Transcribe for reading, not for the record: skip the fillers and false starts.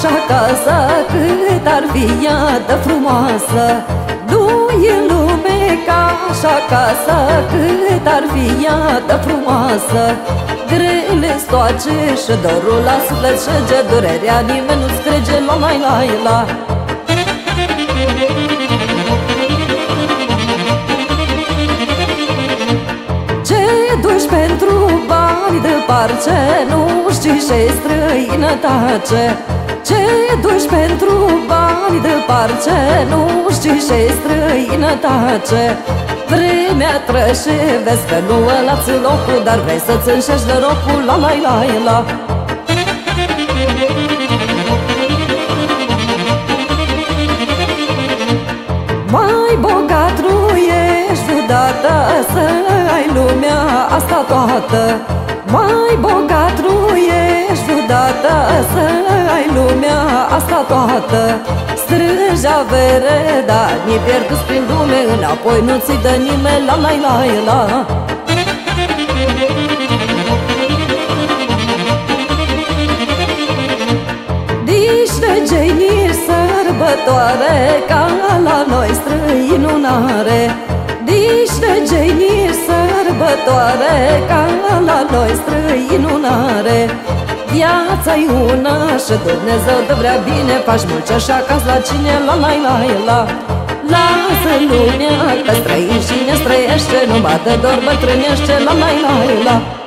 și acasă, cât ar fi ea de frumoasă. Nu-i în lume ca și acasă, cât ar fi ea de frumoasă. Grele stoace și dorul la suflet șege, durerea nimeni nu-ți crege, la la la la. Pentru bani de parce, nu știi ce-i străinătate. Ce duci pentru bani de parce, nu știi ce-i străinătate. Vremea trece, vezi că nu ăla-ți locul, dar vrei să-ți înșești de norocul, la la la la. Mai bogat nu ești vreodată să ai lumea asta toată. Mai bogat nu ești vreodată să ai lumea asta toată. Strângi avere, dar ni-i pierduți prin lume, înapoi nu ți-i dă nimeni, la la la la. Nici regei, nici sărbătoare, ca la noi străinul n-are. Nici regei, nici sărbătoare, ca la noi străinul n-are. Viața-i una și Dumnezeu te vrea bine, faci mulce și acasă la cine, la la la la. Lasă lumea că străin și ne străiește, nu bate dor bătrânește, la la la la.